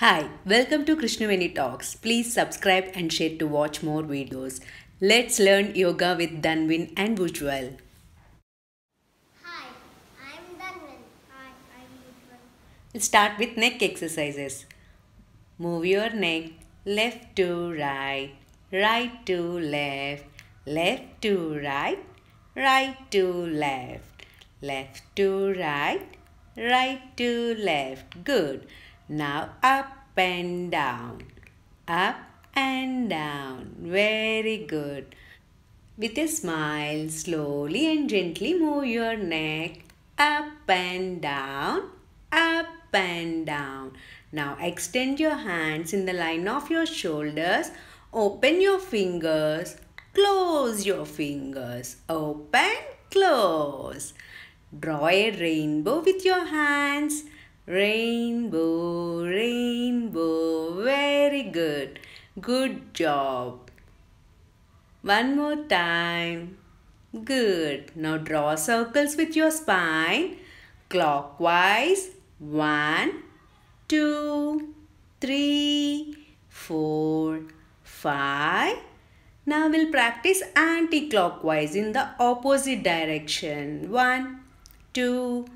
Hi, welcome to Krishnaveni Talks. Please subscribe and share to watch more videos. Let's learn yoga with Dhanvin and Ujwal. Hi, I am Dhanvin. Hi, I am Ujwal. Let's start with neck exercises. Move your neck left to right, right to left, left to right, right to left, left to right, right to left. Good. Now up and down, up and down. Very good. With a smile, slowly and gently move your neck up and down, up and down. Now extend your hands in the line of your shoulders. Open your fingers, close your fingers, open, close. Draw a rainbow with your hands. Rainbow, rainbow. Very good. Good job. One more time. Good. Now draw circles with your spine. Clockwise. 1, 2, 3, 4, 5. Now we'll practice anti-clockwise in the opposite direction. 1, 2,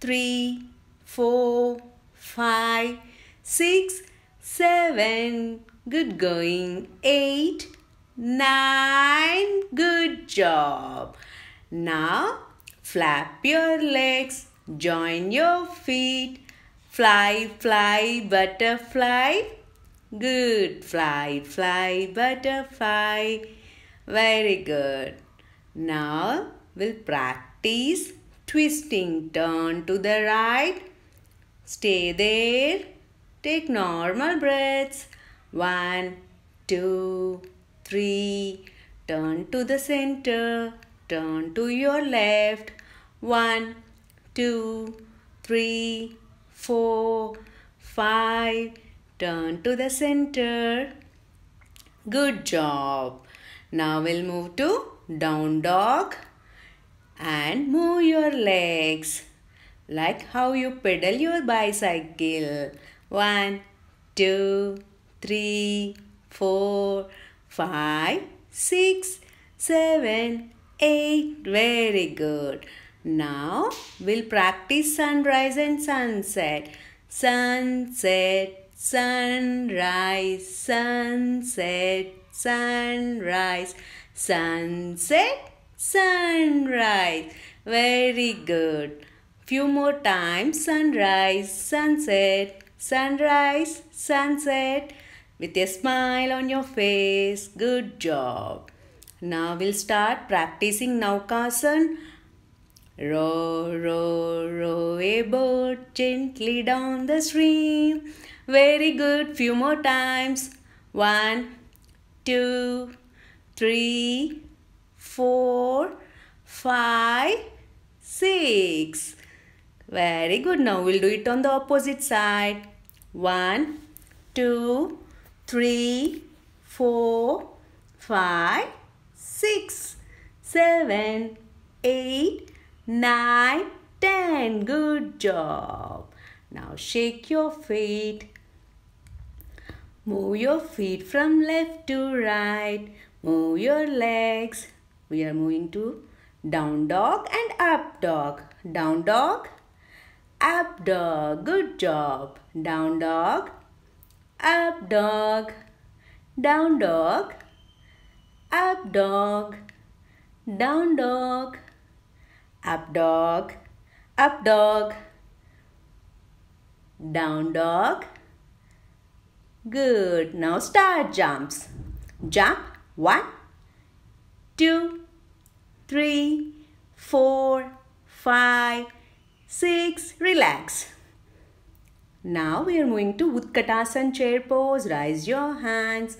3, 4, 5, 6, 7. Good going. 8, 9. Good job. Now flap your legs. Join your feet. Fly, fly, butterfly. Good. Fly, fly, butterfly. Very good. Now we'll practice twisting. Turn to the right. Stay there. Take normal breaths. 1, 2, 3. Turn to the center. Turn to your left. 1, 2, 3, 4, 5. Turn to the center. Good job. Now we'll move to down dog and move your legs like how you pedal your bicycle. 1, 2, 3, 4, 5, 6, 7, 8. Very good. Now we'll practice sunrise and sunset. Sunset, sunrise, sunset, sunrise, sunset, sunrise. Very good. Few more times. Sunrise, sunset, sunrise, sunset, with a smile on your face. Good job. Now we'll start practicing Navakasana. Row, row, row a boat gently down the stream. Very good. Few more times. 1, 2, 3, 4, 5, 6. Very good. Now we'll do it on the opposite side. 1, 2, 3, 4, 5, 6, 7, 8, 9, 10. Good job. Now shake your feet. Move your feet from left to right. Move your legs. We are moving to down dog and up dog. Down dog, up dog. Good job. Down dog, up dog, down dog, up dog, down dog, up dog, up dog, down dog. Good. Now start jumps. Jump. 1, 2, 3, 4, 5, 6. Relax. Now we are moving to Utkatasana chair pose. Raise your hands.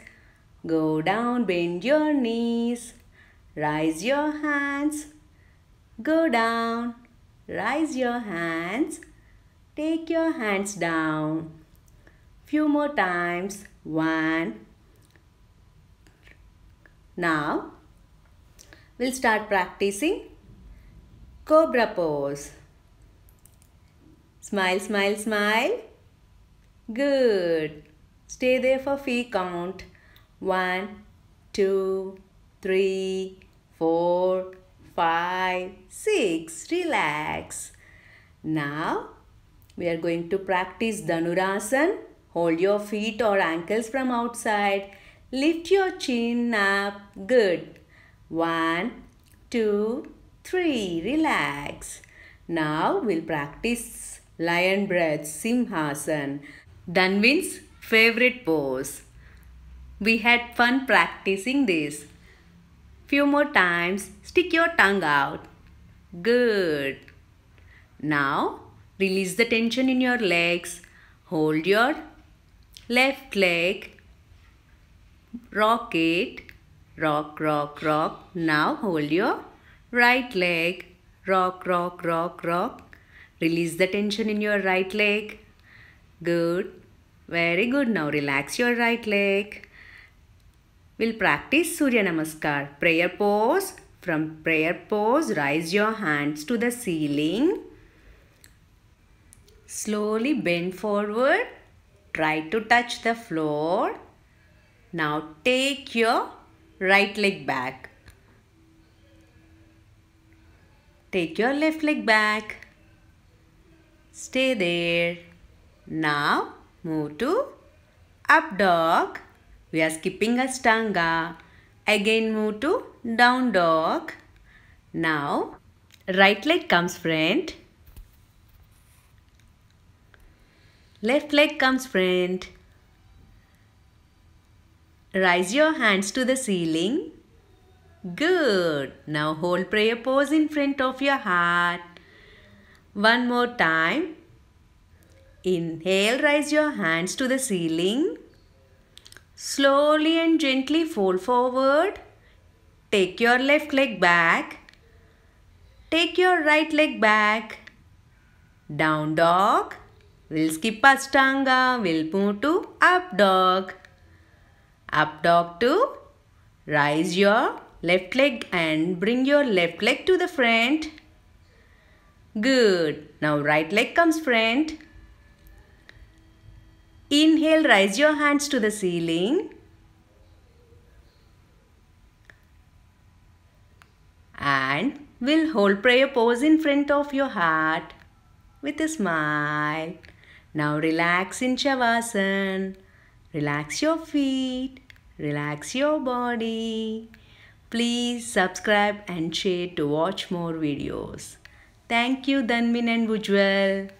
Go down. Bend your knees. Raise your hands. Go down. Raise your hands. Take your hands down. Few more times. 1. Now we'll start practicing cobra pose. Smile, smile, smile. Good. Stay there for feet count. 1, 2, 3, 4, 5, 6. Relax. Now we are going to practice Danurasana. Hold your feet or ankles from outside. Lift your chin up. Good. 1, 2, 3. Relax. Now we'll practice lion breath, Simhasan. Dhanvin's favorite pose. We had fun practicing this. Few more times. Stick your tongue out. Good. Now release the tension in your legs. Hold your left leg. Rock it. Rock, rock, rock. Now hold your right leg. Rock, rock, rock, rock. Release the tension in your right leg. Good. Very good. Now relax your right leg. We'll practice Surya Namaskar. Prayer pose. From prayer pose, rise your hands to the ceiling. Slowly bend forward. Try to touch the floor. Now take your right leg back. Take your left leg back. Stay there. Now move to up dog. We are skipping Ashtanga. Again move to down dog. Now right leg comes front. Left leg comes front. Rise your hands to the ceiling. Good. Now hold prayer pose in front of your heart. One more time. Inhale, rise your hands to the ceiling. Slowly and gently fold forward. Take your left leg back. Take your right leg back. Down dog. We'll skip Ashtanga. We'll move to up dog. Up dog to rise your left leg and bring your left leg to the front. Good. Now right leg comes front. Inhale, rise your hands to the ceiling. And we'll hold prayer pose in front of your heart with a smile. Now relax in Shavasana. Relax your feet. Relax your body. Please subscribe and share to watch more videos. Thank you, Dhanvin and Ujwal.